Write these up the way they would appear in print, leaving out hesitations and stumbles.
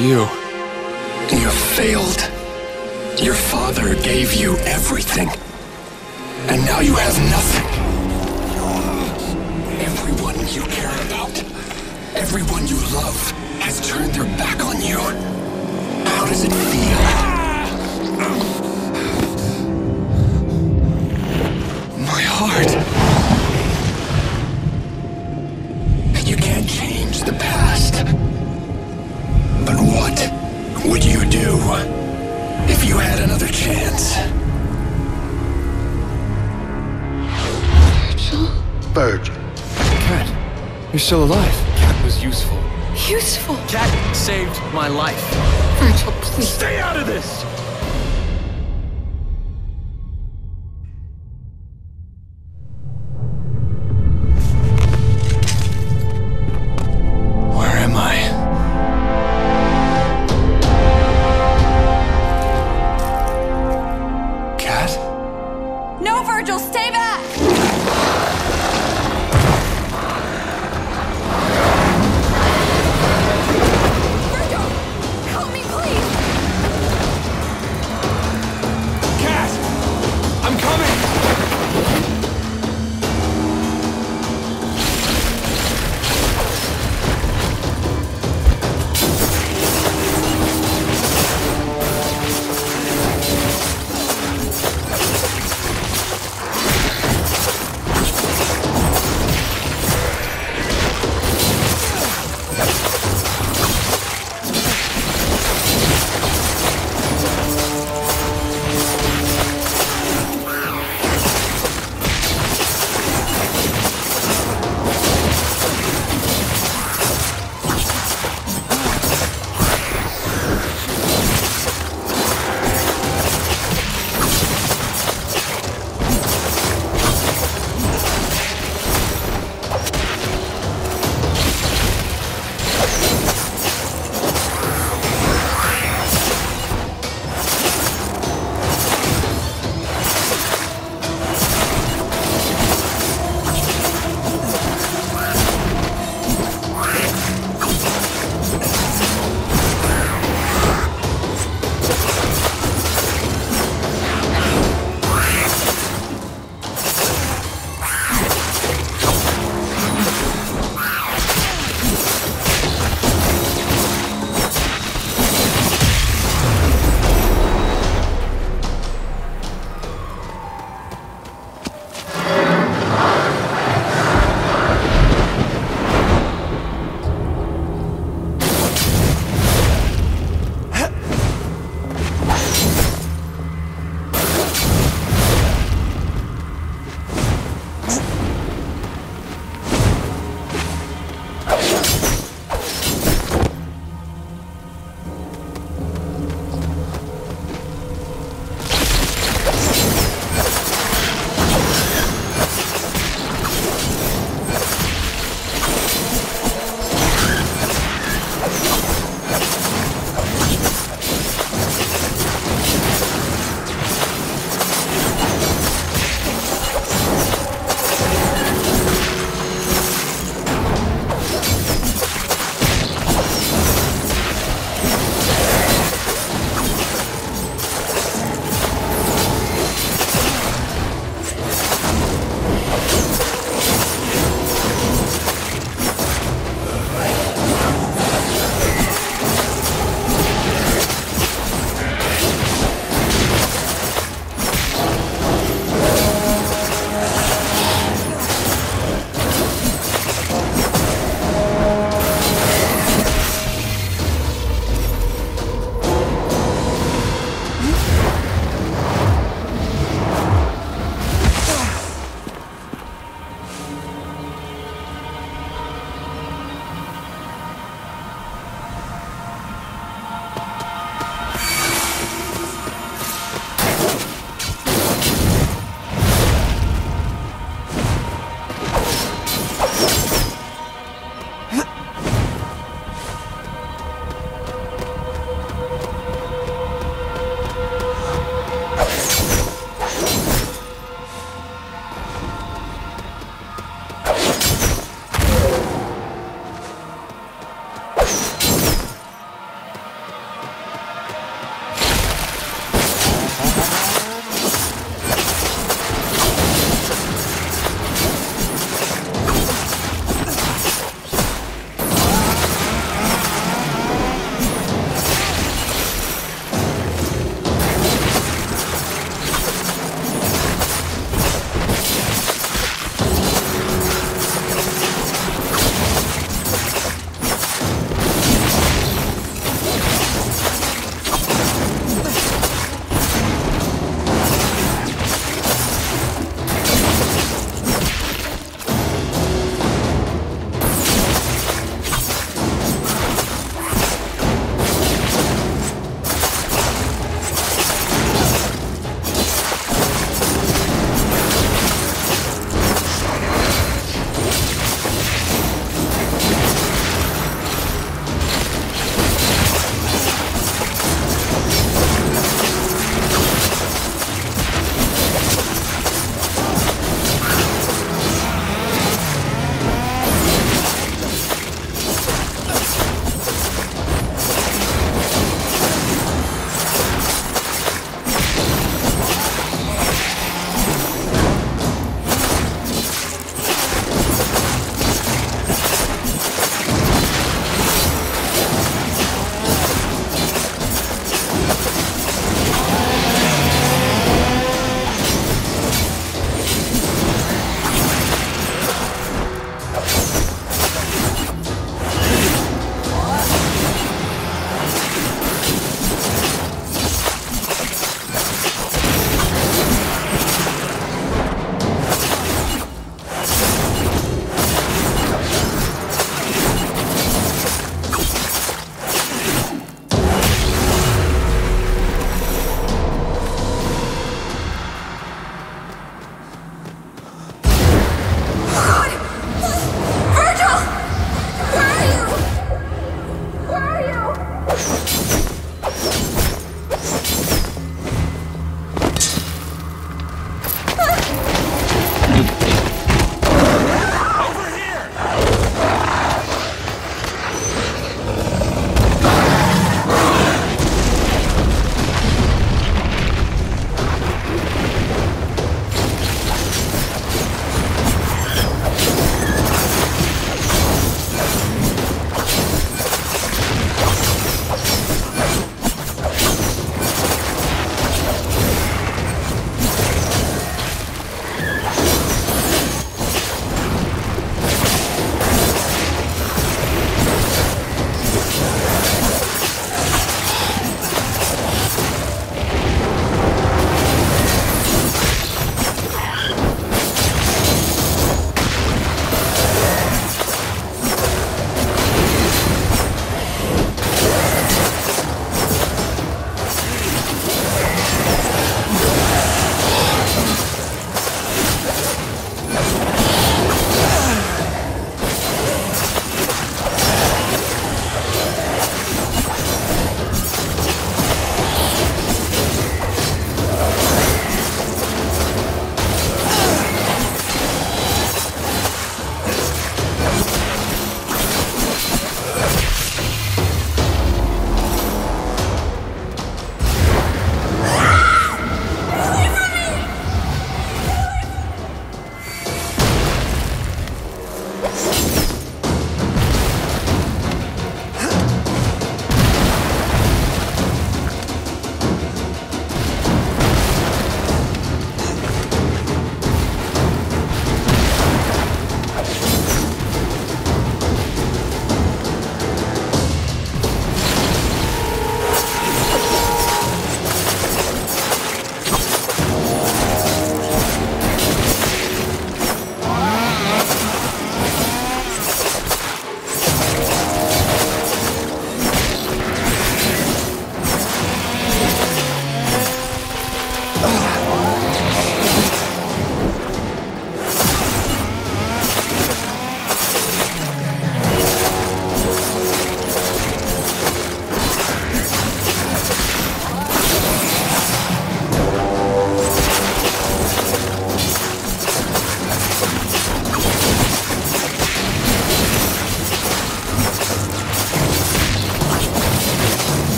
you. You failed. Your father gave you everything. And now you have nothing. Everyone you care about, everyone you love, has turned their back on you. How does it feel? My heart. You can't change the past. But what would you do if you had another chance? Virgil? Virgil. Kat, you're still alive. Kat was useful. Useful? Kat saved my life. Virgil, please. Stay out of this!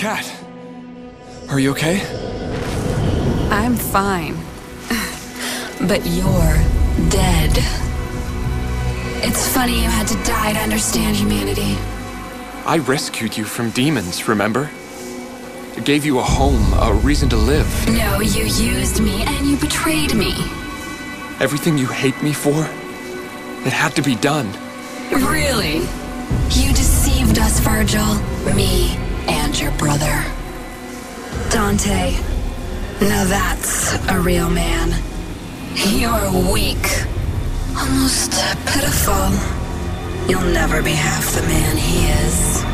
Kat, are you okay? I'm fine. But you're dead. It's funny you had to die to understand humanity. I rescued you from demons, remember? I gave you a home, a reason to live. No, you used me and you betrayed me. Everything you hate me for, it had to be done. Really? You deceived us, Vergil. Me and your brother. Dante. Now that's a real man. You're weak. Almost pitiful. You'll never be half the man he is.